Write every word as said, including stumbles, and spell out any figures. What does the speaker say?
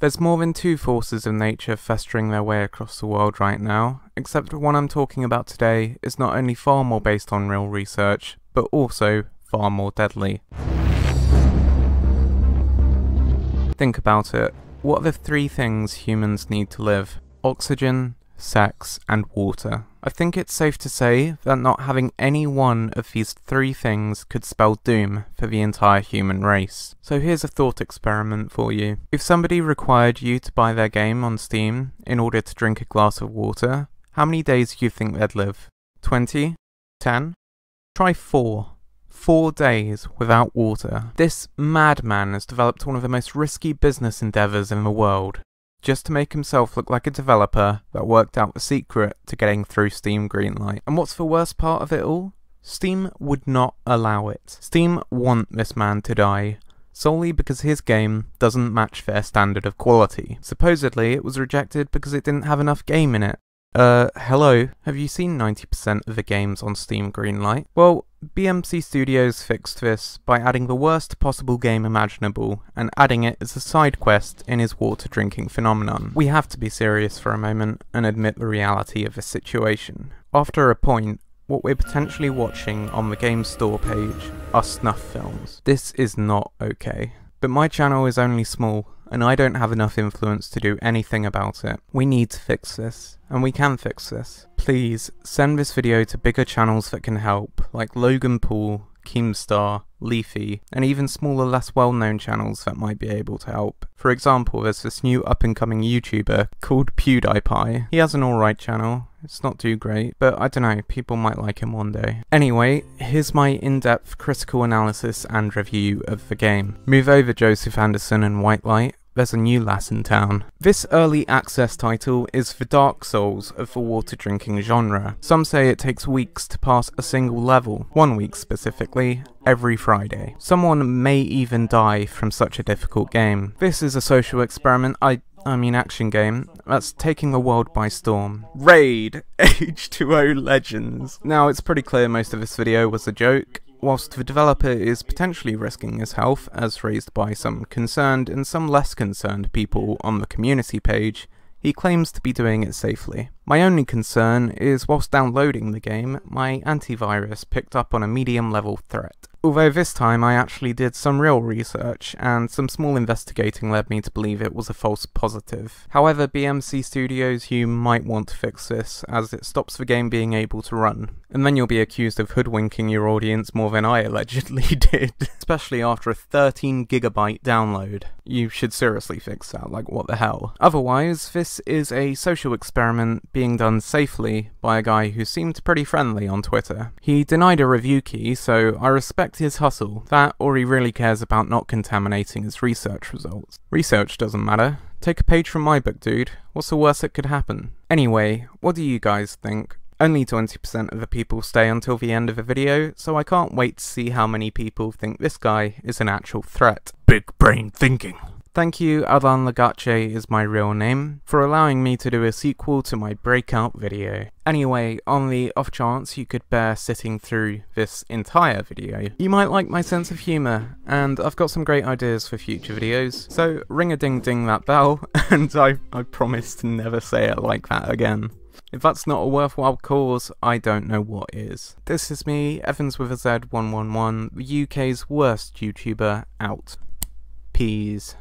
There's more than two forces of nature festering their way across the world right now, except the one I'm talking about today is not only far more based on real research, but also far more deadly. Think about it. What are the three things humans need to live? Oxygen, sex, and water. I think it's safe to say that not having any one of these three things could spell doom for the entire human race. So here's a thought experiment for you. If somebody required you to buy their game on Steam in order to drink a glass of water, how many days do you think they'd live? twenty? ten? Try four. Four days without water. This madman has developed one of the most risky business endeavours in the world, just to make himself look like a developer that worked out the secret to getting through Steam Greenlight. And what's the worst part of it all? Steam would not allow it. Steam want this man to die, solely because his game doesn't match their standard of quality. Supposedly, it was rejected because it didn't have enough game in it. Uh, hello? Have you seen ninety percent of the games on Steam Greenlight? Well, B M C Studios fixed this by adding the worst possible game imaginable and adding it as a side quest in his water drinking phenomenon. We have to be serious for a moment and admit the reality of the situation. After a point, what we're potentially watching on the game store page are snuff films. This is not okay. But my channel is only small, and I don't have enough influence to do anything about it. We need to fix this, and we can fix this. Please, send this video to bigger channels that can help, like Logan Paul, Keemstar, Leafy, and even smaller, less well-known channels that might be able to help. For example, there's this new up-and-coming YouTuber called PewDiePie. He has an alright channel, it's not too great, but I don't know, people might like him one day. Anyway, here's my in-depth critical analysis and review of the game. Move over, Joseph Anderson and Whitelight. There's a new lass in town. This early access title is the Dark Souls of the water drinking genre. Some say it takes weeks to pass a single level, one week specifically, every Friday. Someone may even die from such a difficult game. This is a social experiment, I, I mean action game, that's taking the world by storm. RAID! H two O LEGENDS! Now, it's pretty clear most of this video was a joke. Whilst the developer is potentially risking his health, as raised by some concerned and some less concerned people on the community page, he claims to be doing it safely. My only concern is whilst downloading the game, my antivirus picked up on a medium-level threat. Although this time I actually did some real research, and some small investigating led me to believe it was a false positive. However, B M C Studios, you might want to fix this, as it stops the game being able to run. And then you'll be accused of hoodwinking your audience more than I allegedly did. Especially after a thirteen gigabyte download. You should seriously fix that, like what the hell. Otherwise, this is a social experiment being done safely by a guy who seemed pretty friendly on Twitter. He denied a review key, so I respect his hustle. That, or he really cares about not contaminating his research results. Research doesn't matter. Take a page from my book, dude. What's the worst that could happen? Anyway, what do you guys think? Only twenty percent of the people stay until the end of the video, so I can't wait to see how many people think this guy is an actual threat. Big brain thinking. Thank you, Adan Lagache is my real name, for allowing me to do a sequel to my breakout video. Anyway, on the off chance you could bear sitting through this entire video, you might like my sense of humour, and I've got some great ideas for future videos, so ring a ding ding that bell, and I, I promise to never say it like that again. If that's not a worthwhile cause, I don't know what is. This is me, Evans with a Z one one one, the U K's worst YouTuber, out. Peace.